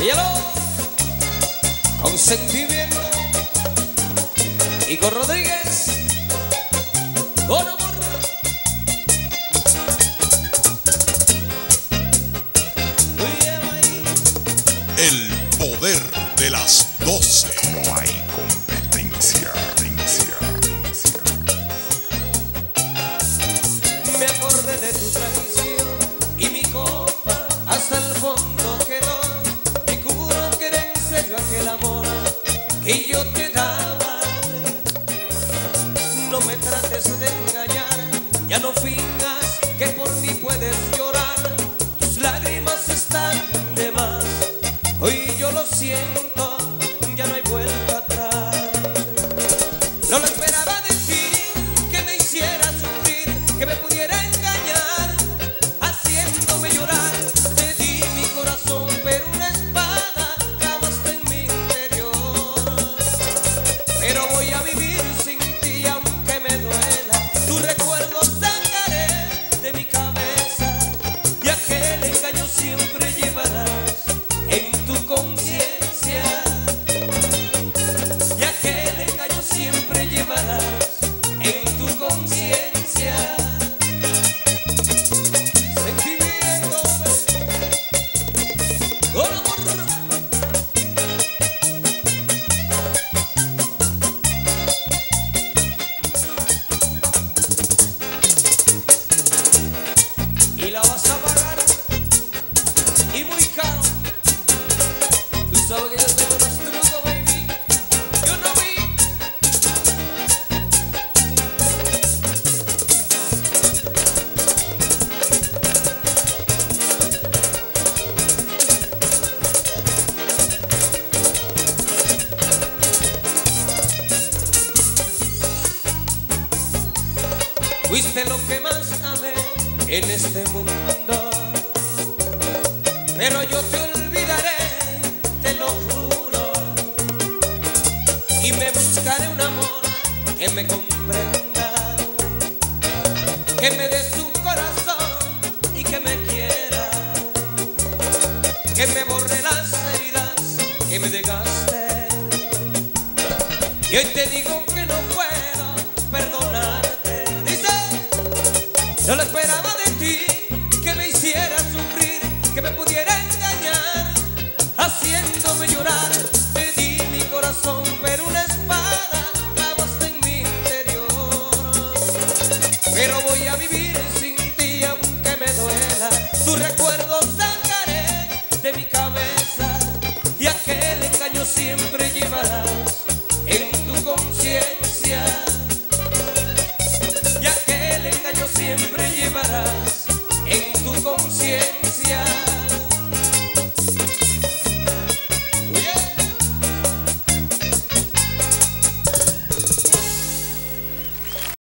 Yellow, con sentimiento, Kiko Rodríguez, con amor. El poder de las 12. No hay competencia. Me acordé de tu tradición y mi copa hasta el fondo quedó. Te juro que era en serio aquel amor que yo te daba. No me trates de engañar, ya no fingas que por mí puedes llorar. Tus lágrimas están de más, hoy yo lo siento, ya no hay vuelta atrás. No lo esperaba de ti, que me hiciera sufrir, que me pudiera engañar, haciéndome llorar. Te di mi corazón, pero una espada clavaste en mi interior. Pero voy a vivir sin ti, aunque me duela. Tu recuerdo sacaré de mi cabeza, y aquel engaño siempre llevarás en tu conciencia, y aquel engaño siempre llevarás en tu conciencia. Sentimiento, con amor. Y la vas a pagar, y muy caro. Tú sabes que yo tengo unos trucos, baby. You know me. Fuiste lo que más amé en este mundo, pero yo te olvidaré, te lo juro, y me buscaré un amor que me comprenda, que me dé su corazón y que me quiera, que me borre las heridas que me dejaste. Y hoy te digo que no puedo perdonarte. Dice, no lo esperaba de ti, que me hiciera sufrir, que me pudiera engañar, haciéndome llorar. Te di mi corazón, pero una espada clavaste en mi interior. Pero voy a vivir sin ti, aunque me duela. Tu recuerdo sacaré de mi cabeza, y aquel engaño siempre llevarás en tu conciencia.